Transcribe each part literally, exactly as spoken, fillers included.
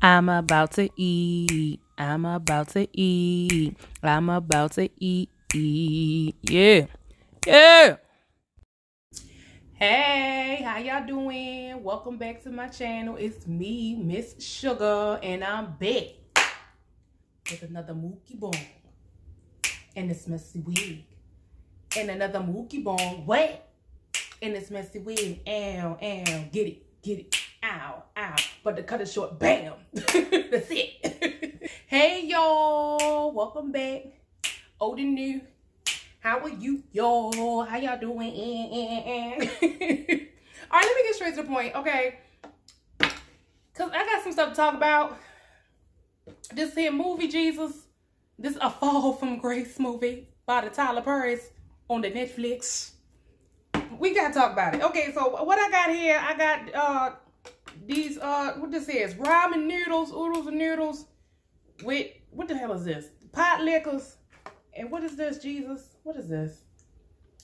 I'm about to eat. I'm about to eat. I'm about to eat. eat. Yeah. Yeah. Hey, how y'all doing? Welcome back to my channel. It's me, Miss Sugar, and I'm back with another Mookie Bong and this messy wig. And another Mookie Bong. What? And this messy wig. Ow, ow. Get it. Get it. Ow, ow. But to cut it short, bam. That's it. Hey, y'all. Welcome back. Old and new. How are you, y'all? How y'all doing? All right, let me get straight to the point, okay? Because I got some stuff to talk about. This here movie, Jesus. This is A Fall from Grace movie by the Tyler Perry on the Netflix. We got to talk about it. Okay, so what I got here, I got... uh. These, uh, what this is, ramen noodles, oodles and noodles with, what the hell is this? Pot liquors. And what is this, Jesus? What is this?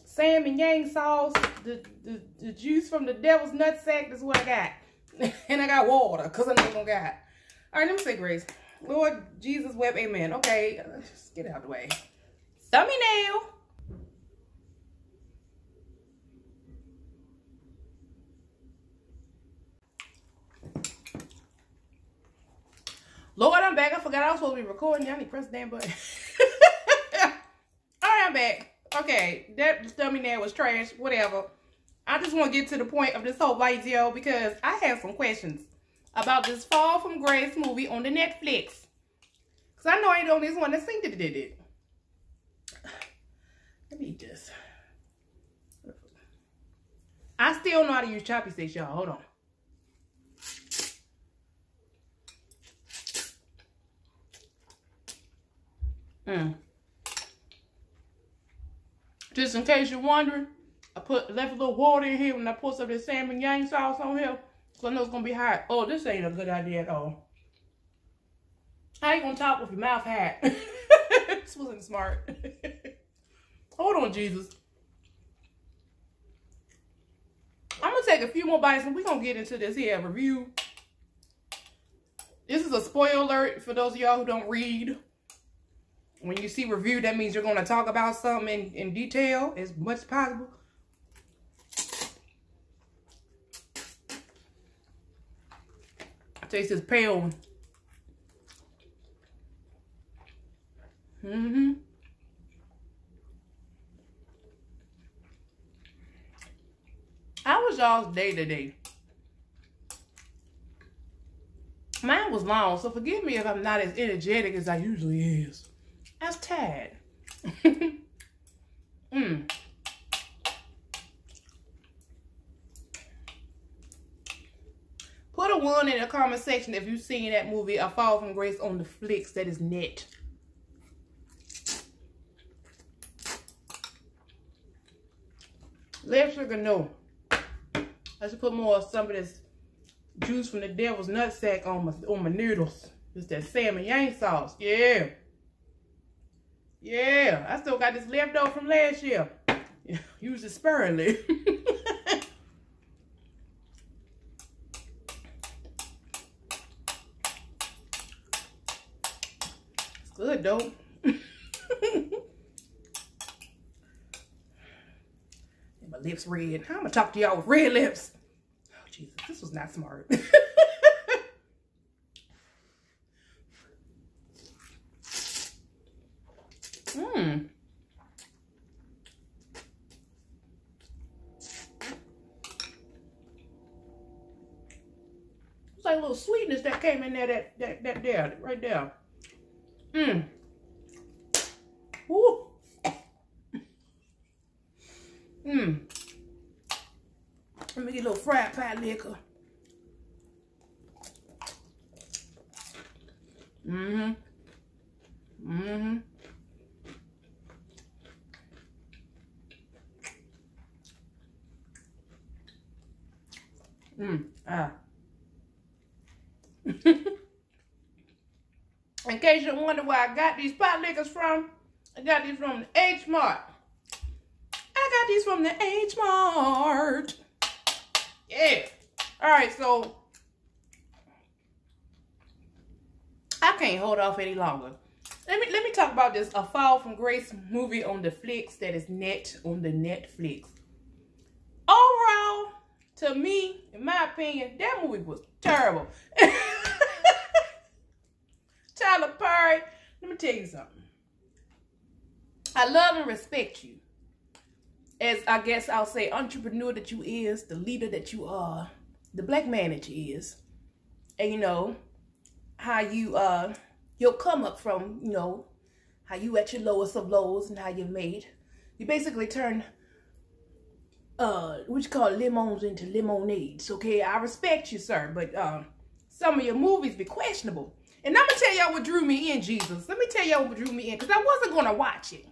Samyang sauce, the, the, the juice from the devil's nutsack is what I got. And I got water, because I know what I got. All right, let me say grace. Lord Jesus Webb, amen. Okay, let's get out of the way. Thumbnail. Lord, I'm back. I forgot I was supposed to be recording. Y'all need to press the damn button. All right, I'm back. Okay, that thumbnail was trash. Whatever. I just want to get to the point of this whole video because I have some questions about this Fall from Grace movie on the Netflix. Because I know I ain't the only one that seen it, did it. Let me eat this. I still know how to use choppy sticks, y'all. Hold on. Mm. Just in case you're wondering, I put left a little water in here when I put some of this salmon yang sauce on here, so I know it's gonna be hot. Oh, this ain't a good idea at all. I ain't gonna talk with your mouth hot. This wasn't smart. Hold on, Jesus. I'm gonna take a few more bites and we're gonna get into this here review. This is a spoiler alert for those of y'all who don't read. When you see review, that means you're going to talk about something in, in detail as much as possible. I taste this pale one. Mm-hmm. How was y'all's day today? Mine was long, so forgive me if I'm not as energetic as I usually is. That's Tad. mm. Put a one in the comment section if you've seen that movie, A Fall from Grace on the Flicks. That is net. Let Sugar know. I should put more of some of this juice from the devil's nutsack on my, on my noodles. Just that salmon yang sauce. Yeah. Yeah, I still got this leftover from last year. Use it sparingly. It's good, though. My lips red. How am I talking to y'all with red lips? Oh, Jesus, this was not smart. Mmm. It's like a little sweetness that came in there, that that that there, right there. Mmm. Woo. Mmm. Let me get a little fried pie liquor. Mm-hmm. Mm-hmm. Mm, ah. In case you wonder where I got these pot liquors from, I got these from the H Mart. I got these from the H Mart. Yeah. All right, so I can't hold off any longer. Let me let me talk about this A Fall from Grace movie on the flicks that is net on the Netflix. Overall, to me, in my opinion, that movie was terrible. Tyler Perry, let me tell you something. I love and respect you as, I guess I'll say, entrepreneur that you is, the leader that you are, the black man that you is, and you know how you uh you'll come up from, you know, how you at your lowest of lows and how you made, you basically turn uh what you call lemons into lemonades. Okay, I respect you, sir, but um some of your movies be questionable. And I'm gonna tell y'all what drew me in, Jesus. Let me tell y'all what drew me in, because I wasn't gonna watch it.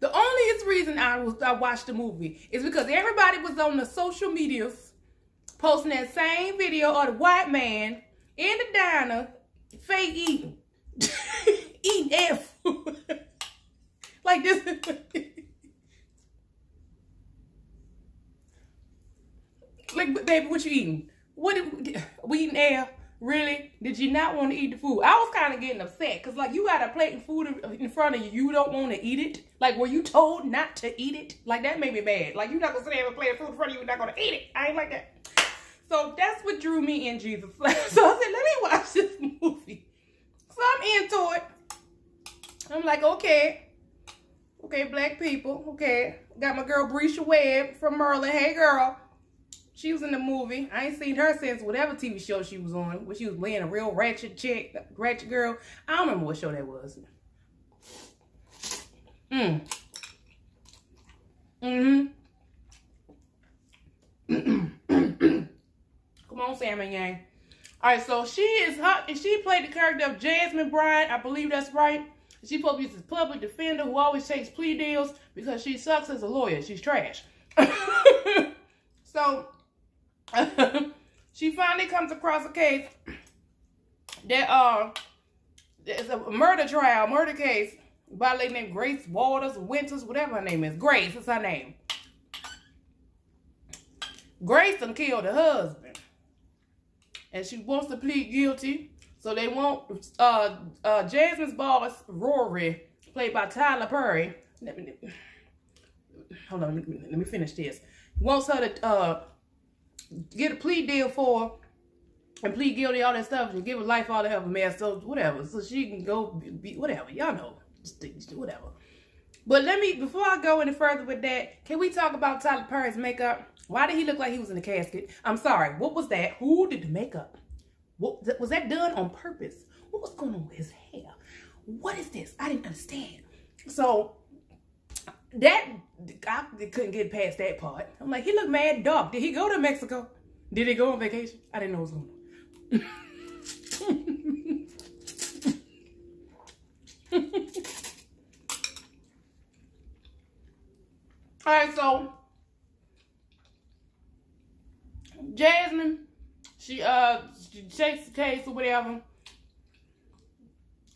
The only reason I was I watched the movie is because everybody was on the social medias posting that same video of the white man in the diner, fake eating, eating air food. Like this. Like, baby, what you eating? What we eating air? Really? Did you not want to eat the food? I was kind of getting upset because, like, you got a plate of food in front of you. You don't want to eat it. Like, were you told not to eat it? Like, that made me mad. Like, you're not going to sit there and have a plate of food in front of you. You're not going to eat it. I ain't like that. So that's what drew me in, Jesus. So I said, let me watch this movie. So I'm into it. I'm like, okay. Okay, black people. Okay. Got my girl Bresha Webb from Merlin. Hey, girl. She was in the movie. I ain't seen her since whatever T V show she was on, where she was playing a real ratchet chick, ratchet girl. I don't remember what show that was. Mm. Mm-hmm. Come on, Samyang. All right, so she is her, and she played the character of Jasmine Bryant. I believe that's right. She's supposed to be this public defender who always takes plea deals because she sucks as a lawyer. She's trash. So she finally comes across a case that uh, it's a murder trial, murder case by a lady named Grace Waters, Winters, whatever her name is. Grace is her name. Grace done killed her husband, and she wants to plead guilty. So they want uh, uh, Jasmine's boss, Rory, played by Tyler Perry. Let me, hold on, let me, let me finish this. Wants her to uh, get a plea deal for and plead guilty, all that stuff, and give her life all the hell, man. So whatever, so she can go be whatever, y'all know, whatever. But let me, before I go any further with that, can we talk about Tyler Perry's makeup? Why did he look like he was in a casket? I'm sorry, what was that? Who did the makeup? What was that done on purpose? What was going on with his hair? What is this? I didn't understand. So that, I couldn't get past that part. I'm like, he looked mad dark. Did he go to Mexico? Did he go on vacation? I didn't know what was going on. All right, so Jasmine, she uh, she shakes the case or whatever.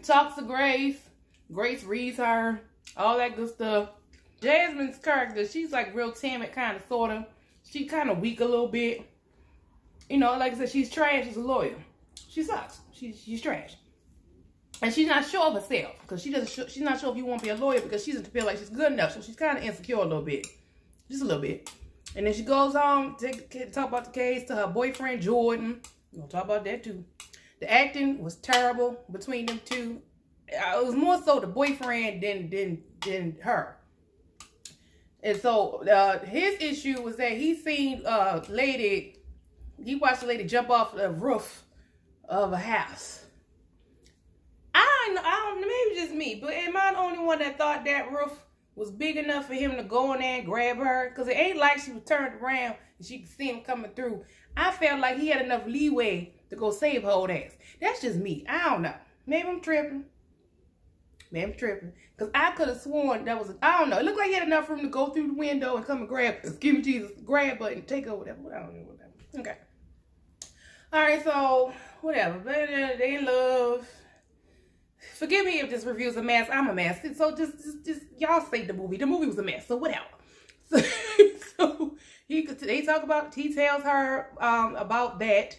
Talks to Grace. Grace reads her. All that good stuff. Jasmine's character, she's like real timid, kind of, sort of. She kind of weak a little bit. You know, like I said, she's trash as a lawyer. She sucks. She, she's trash. And she's not sure of herself, because she doesn't, she's not sure if you want to be a lawyer, because she doesn't feel like she's good enough. So she's kind of insecure a little bit. Just a little bit. And then she goes home, take, talk about the case to her boyfriend, Jordan. We're going to talk about that too. The acting was terrible between them two. It was more so the boyfriend than, than, than her. And so uh, his issue was that he seen a lady, he watched a lady jump off the roof of a house. I don't know, I don't, maybe just me, but am I the only one that thought that roof was big enough for him to go in there and grab her? Because it ain't like she was turned around and she could see him coming through. I felt like he had enough leeway to go save her old ass. That's just me. I don't know. Maybe I'm tripping. Man, I'm tripping. Because I could have sworn that was, a, I don't know. It looked like he had enough room to go through the window and come and grab, excuse me, Jesus, grab button, take over, whatever. I don't know, whatever. Okay. All right, so, whatever. They in love. Forgive me if this review's a mess. I'm a mess. So, just, just, just y'all say the movie. The movie was a mess. So, whatever. So, so he, they talk about, he tells her um, about that.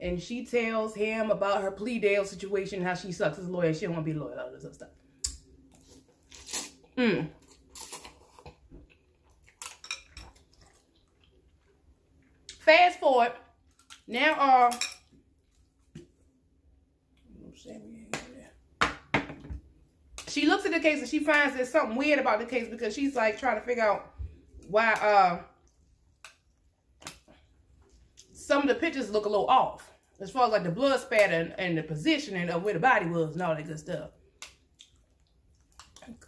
and she tells him about her plea deal situation, how she sucks as a lawyer and she don't want to be a lawyer, all this other stuff. Mm. Fast forward, now are she looks at the case and she finds there's something weird about the case because she's like trying to figure out why uh some of the pictures look a little off as far as like the blood spatter and the positioning of where the body was and all that good stuff.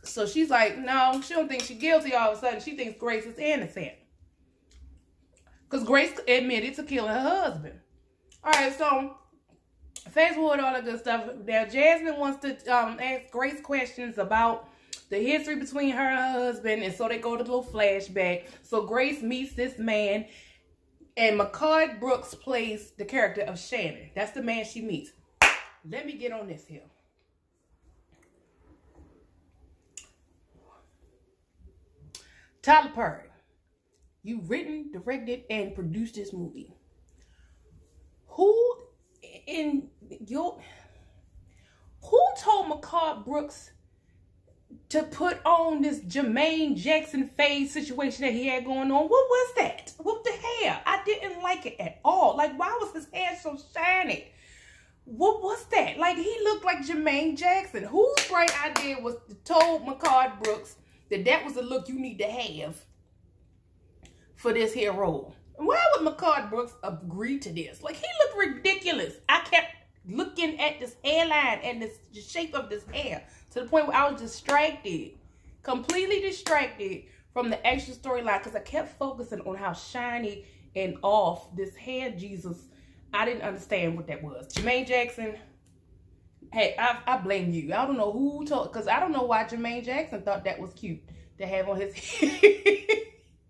So she's like, no, she don't think she's guilty all of a sudden. She thinks Grace is innocent because Grace admitted to killing her husband. All right, so fast forward, all that good stuff. Now, Jasmine wants to um, ask Grace questions about the history between her and her husband, and so they go to a little flashback. So Grace meets this man, and Mehcad Brooks plays the character of Shannon. That's the man she meets. Let me get on this here. Tyler Perry, you've written, directed, and produced this movie. Who... in your who told Mehcad Brooks to put on this Jermaine Jackson fade situation that he had going on? What was that? What the hair? I didn't like it at all. Like, why was his hair so shiny? What was that? Like, he looked like Jermaine Jackson. Whose bright idea was to tell Mehcad Brooks that that was the look you need to have for this hair roll? Why would Mehcad Brooks agree to this? Like, he looked ridiculous. I kept looking at this hairline and this, the shape of this hair to the point where I was distracted, completely distracted from the actual storyline because I kept focusing on how shiny and off this hair Jesus. I didn't understand what that was. Jermaine Jackson, hey, I, I blame you. I don't know who told, because I don't know why Jermaine Jackson thought that was cute to have on his hair.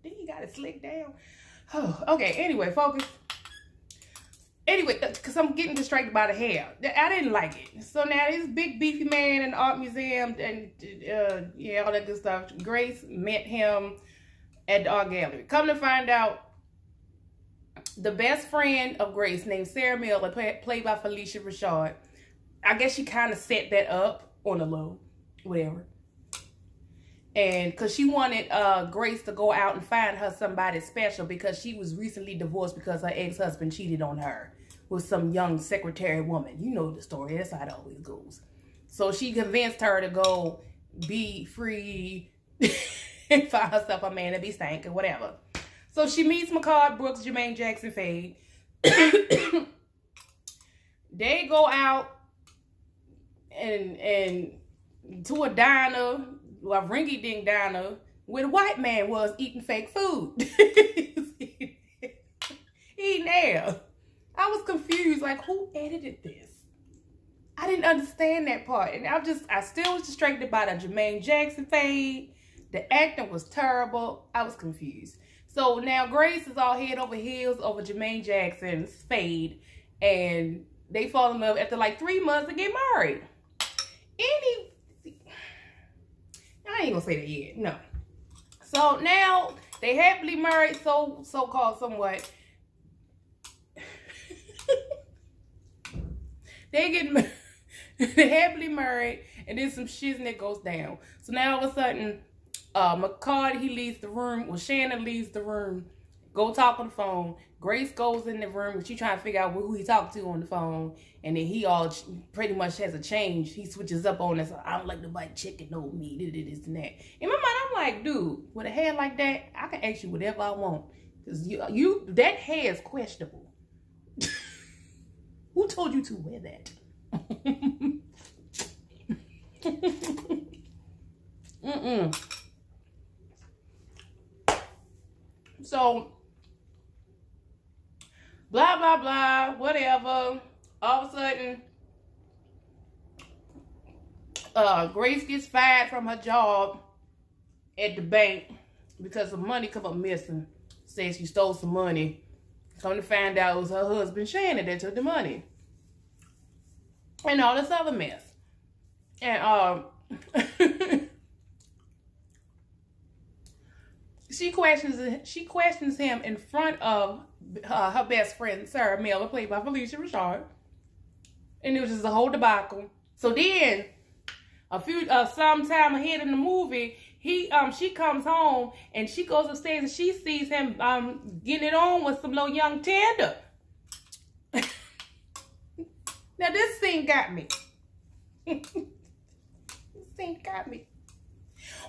Then he got it slicked down. Oh, okay, anyway, focus. Anyway, because I'm getting distracted by the hair. I didn't like it. So now this big beefy man in the art museum and uh, yeah, all that good stuff. Grace met him at the art gallery. Come to find out, the best friend of Grace named Sarah Miller, play, played by Felicia Rashad. I guess she kind of set that up on the low, whatever. And because she wanted uh, Grace to go out and find her somebody special because she was recently divorced because her ex-husband cheated on her with some young secretary woman. You know the story. That's how it always goes. So she convinced her to go be free and find herself a man to be stank or whatever. So she meets Mehcad Brooks, Jermaine Jackson fade. They go out and, and to a diner. Well, Ringy Ding Diner, where the white man was eating fake food. Eating air. I was confused, like, who edited this? I didn't understand that part. And I just, I still was distracted by the Jermaine Jackson fade. The acting was terrible. I was confused. So now Grace is all head over heels over Jermaine Jackson's fade. And they fall in love after like three months and get married. Any I ain't gonna say that yet, no. So now they happily married, so so called somewhat. They get they happily married, and then some shiznit that goes down. So now all of a sudden, uh, Mehcad he leaves the room. Well, Shannon leaves the room. Go talk on the phone. Grace goes in the room, and she trying to figure out who he talked to on the phone. And then he all pretty much has a change. He switches up on us. So I don't like nobody checking on me. This and that. In my mind, I'm like, dude, with a hair like that, I can ask you whatever I want. Cause you, you that hair is questionable. Who told you to wear that? Mm-mm. So, blah, blah, blah, whatever. All of a sudden, uh, Grace gets fired from her job at the bank because some money come up missing. Says she stole some money. Come to find out it was her husband, Shannon, that took the money. And all this other mess. And, um... She questions she questions him in front of uh, her best friend, Sarah Miller, played by Felicia Rashad. And it was just a whole debacle. So then, a few uh, sometime ahead in the movie, he um she comes home and she goes upstairs and she sees him um getting it on with some little young tender. Now this thing got me. This thing got me.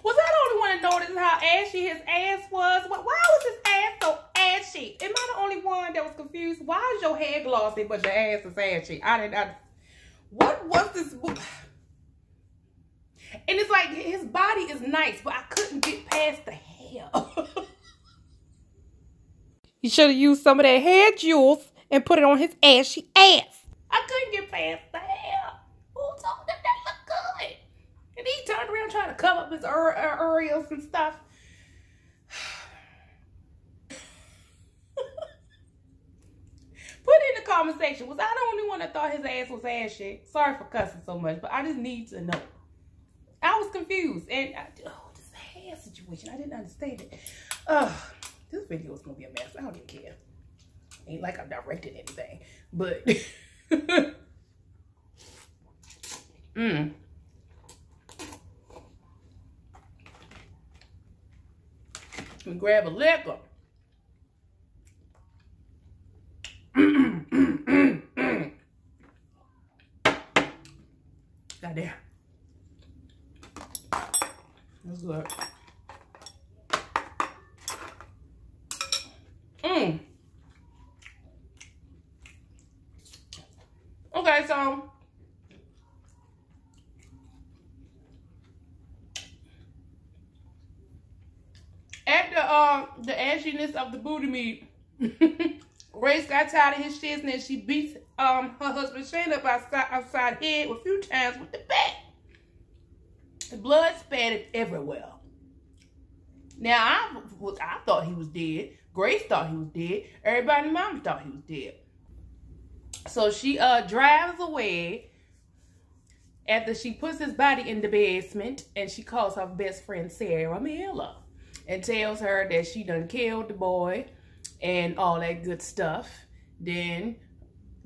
Was I the only one to notice how ashy his ass was? Why was his ass so ashy? Am I the only one that was confused? Why is your hair glossy but your ass is ashy? I didn't. I, what was this? And it's like his body is nice, but I couldn't get past the hair. You should have used some of that hair jewels and put it on his ashy ass. I couldn't get past the hair. Who told him that looked good? And he turned around trying to cover up his areas and stuff. Put in the comment section, was I the only one that thought his ass was ashy? Sorry for cussing so much, but I just need to know. I was confused. And I, oh, this hair situation, I didn't understand it. Uh, this video is going to be a mess. I don't even care. Ain't like I'm directing anything. But. mm. And grab a liquor. Mm, mm, mm, mm, mm. Goddamn. That's good. Mm. Okay, so after uh, the ashiness of the booty meat, Grace got tired of his shits and she beats um, her husband Shane up outside, outside head a few times with the bat. The blood spattered everywhere. Now, I, was, I thought he was dead. Grace thought he was dead. Everybody in mama thought he was dead. So she uh, drives away after she puts his body in the basement, and she calls her best friend Sarah Miller and tells her that she done killed the boy and all that good stuff. Then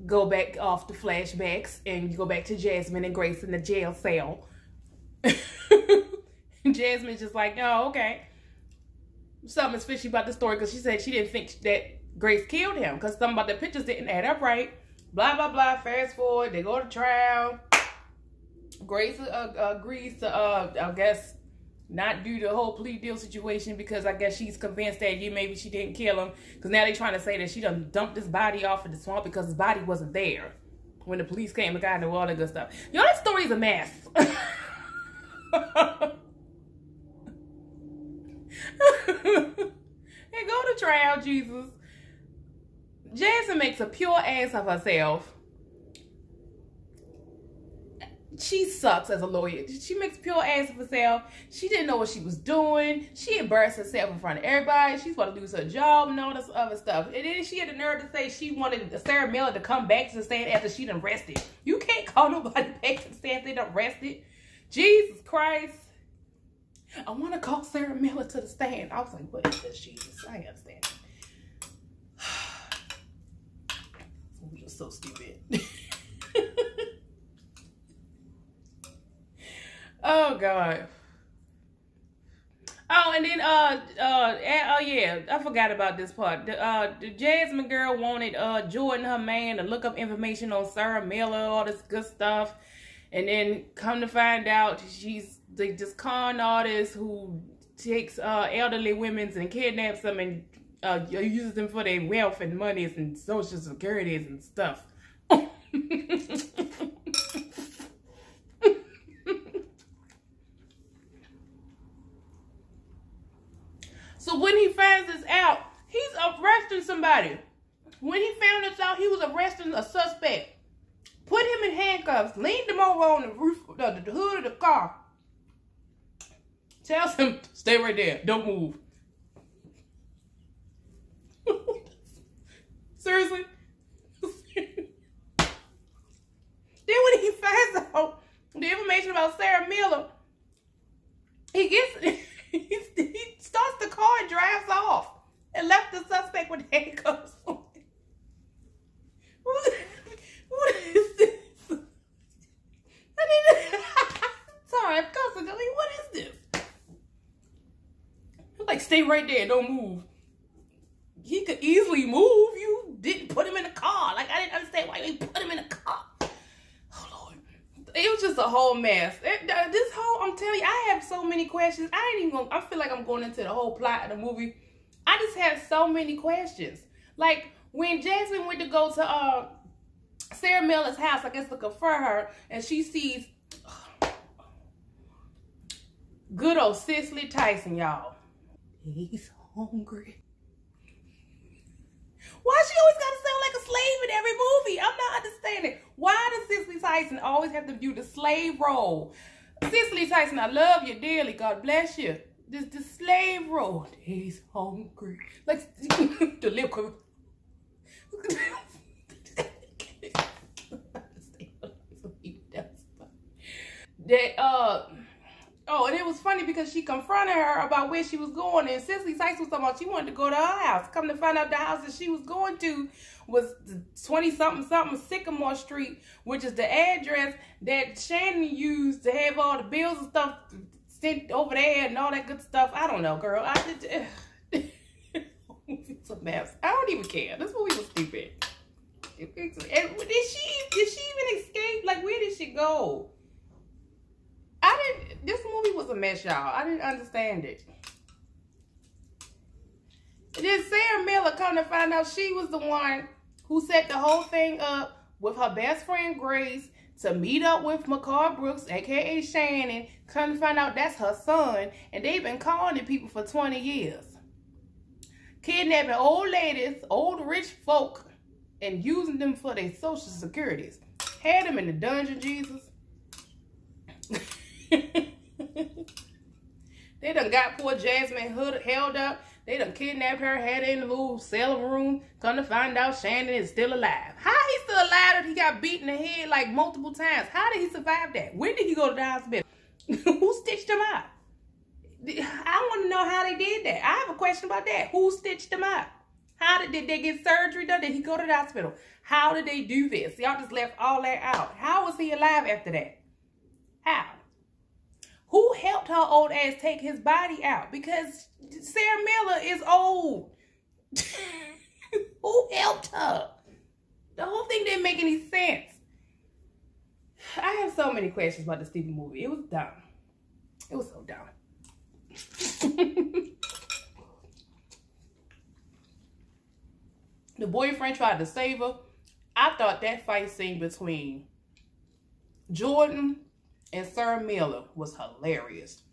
go back off the flashbacks and go back to Jasmine and Grace in the jail cell. Jasmine's just like, oh, okay. Something's fishy about the story because she said she didn't think that Grace killed him because something about the pictures didn't add up right. Blah, blah, blah. Fast forward. They go to trial. Grace uh, agrees to, uh, I guess, not do the whole plea deal situation because I guess she's convinced that you maybe she didn't kill him because now they're trying to say that she done dumped his body off in the swamp because his body wasn't there when the police came and got into all that good stuff. Y'all, that story's a mess. And go to trial, Jesus. Jasmine makes a pure ass of herself. She sucks as a lawyer. She makes pure ass of herself. She didn't know what she was doing. She embarrassed herself in front of everybody. She's about to lose her job and all this other stuff. And then she had the nerve to say she wanted Sarah Miller to come back to the stand after she done rested. You can't call nobody back to the stand if they done rested. Jesus Christ. I want to call Sarah Miller to the stand. I was like, what is this, Jesus? I ain't understand. We're just so stupid. Oh, God. Oh, and then, uh, uh, oh, yeah, I forgot about this part. The, uh, the Jasmine girl wanted uh, Jordan, her man, to look up information on Sarah Miller, all this good stuff. And then come to find out she's like this con artist who takes uh, elderly women and kidnaps them and uh, uses them for their wealth and monies and social securities and stuff. So when he finds this out, he's arresting somebody. When he found this out, he was arresting a suspect. Put him in handcuffs, leaned him over on the roof, the, the hood of the car. Tells him, stay right there, don't move. Seriously? Then when he finds out the information about Sarah Miller, he gets, he, he starts the car and drives off and left the suspect with handcuffs on. What, what is this? I mean, sorry, I'm cussing. Like, what is this? Like, stay right there, don't move. He could easily move. You didn't put him in a car. Like, I didn't understand why you put him in a car. Oh, Lord. It was just a whole mess. It, uh, this whole, I'm telling you, I have so many questions. I ain't even gonna, I feel like I'm going into the whole plot of the movie. I just have so many questions. Like, when Jasmine went to go to uh, Sarah Miller's house, I guess to confer her, and she sees uh, good old Cicely Tyson, y'all. He's hungry. Why she always got to sound like a slave in every movie? I'm not understanding. Why does Cicely Tyson always have to do the slave role? Cicely Tyson, I love you dearly. God bless you. This the slave role. He's hungry. Like, the lip cover. That, uh, oh, and it was funny because she confronted her about where she was going, and Cicely Tyson was talking about she wanted to go to her house. Come to find out the house that she was going to was twenty something something Sycamore Street, which is the address that Shannon used to have all the bills and stuff sent over there and all that good stuff. I don't know, girl. I did. It's a mess. I don't even care. This movie was stupid. And did she did she even escape? Like, where did she go? I didn't. This movie was a mess, y'all. I didn't understand it. And then Sarah Miller come to find out she was the one who set the whole thing up with her best friend Grace to meet up with Mehcad Brooks, aka Shannon. Come to find out that's her son, and they've been calling people for twenty years. Kidnapping old ladies, old rich folk, and using them for their social securities. Had them in the dungeon, Jesus. They done got poor Jasmine Hood held up. They done kidnapped her, had her in the little cell room. Come to find out Shannon is still alive. How he still alive if he got beat in the head like multiple times? How did he survive that? When did he go to the hospital? Who stitched him up? I want to know how they did that. I have a question about that. Who stitched him up? How did, did they get surgery done? Did he go to the hospital? How did they do this? Y'all just left all that out. How was he alive after that? How? Who helped her old ass take his body out? Because Sarah Miller is old. Who helped her? The whole thing didn't make any sense. I have so many questions about this stupid movie. It was dumb. It was so dumb. The boyfriend tried to save her. I thought that fight scene between Jordan and Sarah Miller was hilarious.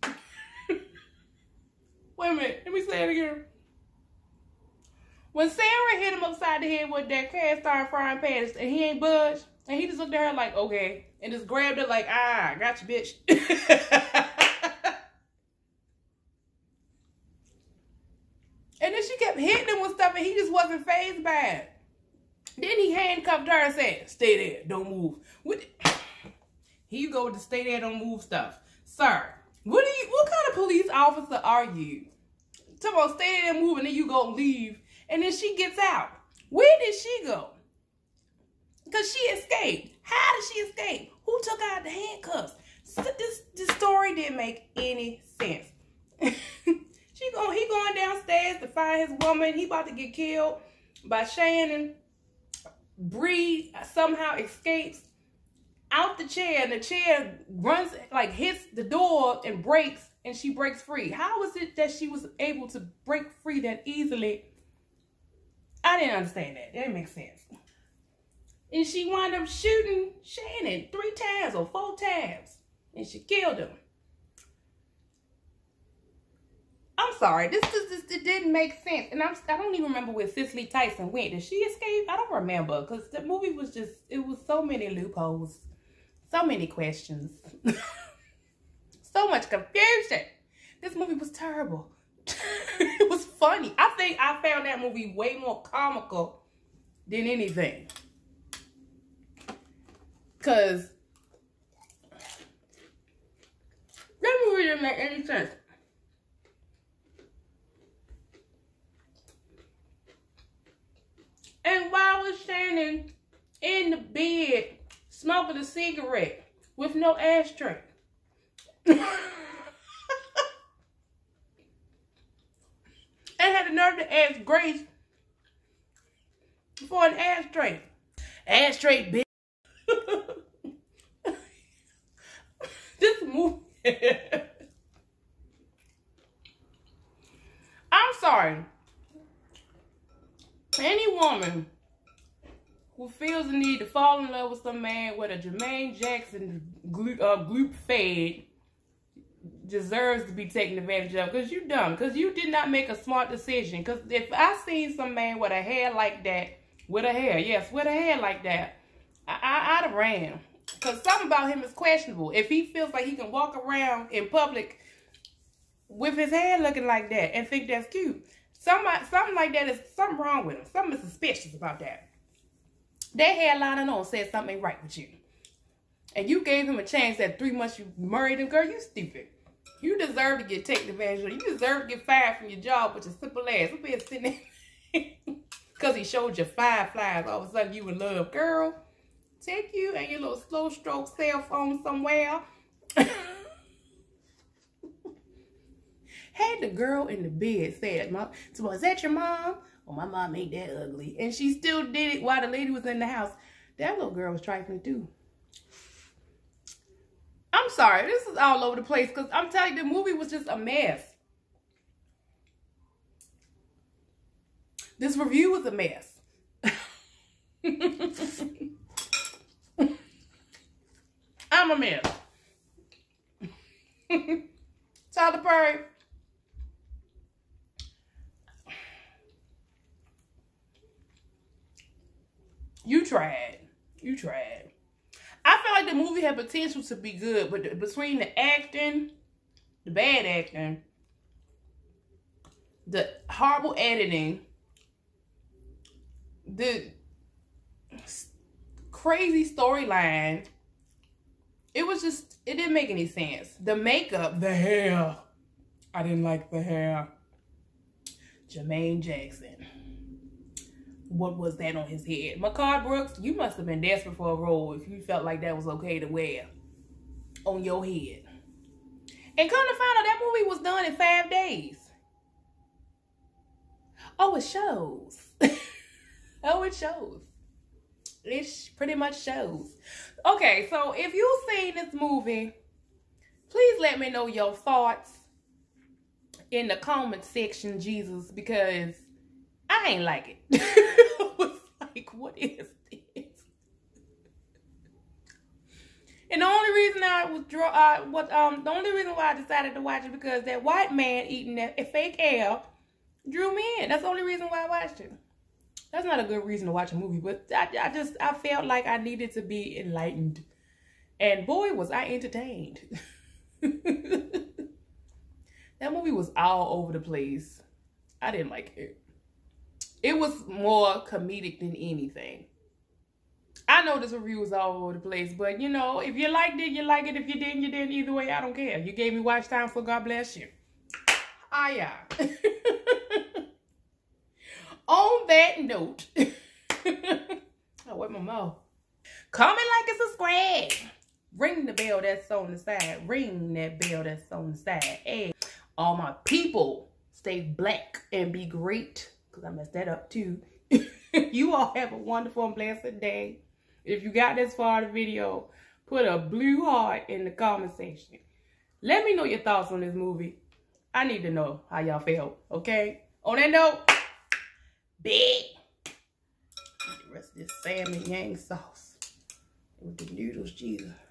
Wait a minute, let me say it again. When Sarah hit him upside the head with that cast iron frying pan and he ain't budge, and he just looked at her like, okay, and just grabbed her like, ah, got you, bitch. And then she kept hitting him with stuff and he just wasn't fazed by it. Then he handcuffed her and said, stay there, don't move. What the... Here you go with the stay there, don't move stuff. Sir, what do you what kind of police officer are you? Come on, stay there and move, and then you go leave. And then she gets out. Where did she go? Because she escaped. How did she escape? Who took out the handcuffs? This, this story didn't make any sense. She go, he going downstairs to find his woman. He about to get killed by Shannon. Bree somehow escapes out the chair, and the chair runs, like, hits the door and breaks, and she breaks free. How is it that she was able to break free that easily? I didn't understand that. That didn't make sense. And she wound up shooting Shannon three times or four times, and she killed him. I'm sorry, this is this, it didn't make sense, and I'm I don't even remember where Cicely Tyson went. Did she escape? I don't remember, because the movie was just it was so many loopholes, so many questions, so much confusion. This movie was terrible. It was funny. I think I found that movie way more comical than anything, because that movie didn't make any sense. And why was Shannon in the bed smoking a cigarette with no ashtray? And had the nerve to ask Grace for an ashtray. Ashtray, bitch. This movie. I'm sorry. Any woman who feels the need to fall in love with some man with a Jermaine Jackson glute, uh, glute fed deserves to be taken advantage of, because you dumb. Because you did not make a smart decision. Because if I seen some man with a hair like that, with a hair, yes, with a hair like that, I, I, I'd have ran. Because something about him is questionable. If he feels like he can walk around in public with his hair looking like that and think that's cute, somebody, something like that is something wrong with him. Something is suspicious about that. That hairline on said something right with you. And you gave him a chance that three months you married him. Girl, you stupid. You deserve to get taken advantage of. You deserve to get fired from your job with your simple ass. You been sitting there because he showed you five flies. All of a sudden you in love. Girl, take you and your little slow stroke cell phone somewhere. Had the girl in the bed said, "Mom, so is that your mom? Oh, my mom ain't that ugly." And she still did it while the lady was in the house. That little girl was trifling too. I'm sorry, this is all over the place, because I'm telling you, the movie was just a mess. This review was a mess. I'm a mess. Tyler Perry. You tried. You tried. I feel like the movie had potential to be good, but the, between the acting, the bad acting, the horrible editing, the crazy storyline, it was just, it didn't make any sense. The makeup, the hair. I didn't like the hair. Jermaine Jackson. What was that on his head? Mehcad Brooks, you must have been desperate for a role if you felt like that was okay to wear on your head. And come to find out, that movie was done in five days. Oh, it shows. Oh, it shows. It pretty much shows. Okay, so if you've seen this movie, please let me know your thoughts in the comment section, Jesus, because I ain't like it. I was like, what is this? And the only reason I was draw, uh, what um, the only reason why I decided to watch it, because that white man eating that fake air drew me in. That's the only reason why I watched it. That's not a good reason to watch a movie, but I, I just I felt like I needed to be enlightened, and boy was I entertained. That movie was all over the place. I didn't like it. It was more comedic than anything. I know this review was all over the place, but you know, if you liked it, you like it. If you didn't, you didn't. Either way, I don't care. You gave me watch time, so God bless you. Ah, yeah. On that note, I wet my mouth. Comment, like, and subscribe. Ring the bell that's on the side. Ring that bell that's on the side. Hey, all my people, stay black and be great. I messed that up too. You all have a wonderful and blessed day. If you got this far in the video, put a blue heart in the comment section. Let me know your thoughts on this movie. I need to know how y'all feel, okay? On that note, big. The rest of this Samyang sauce with the noodles, Jesus.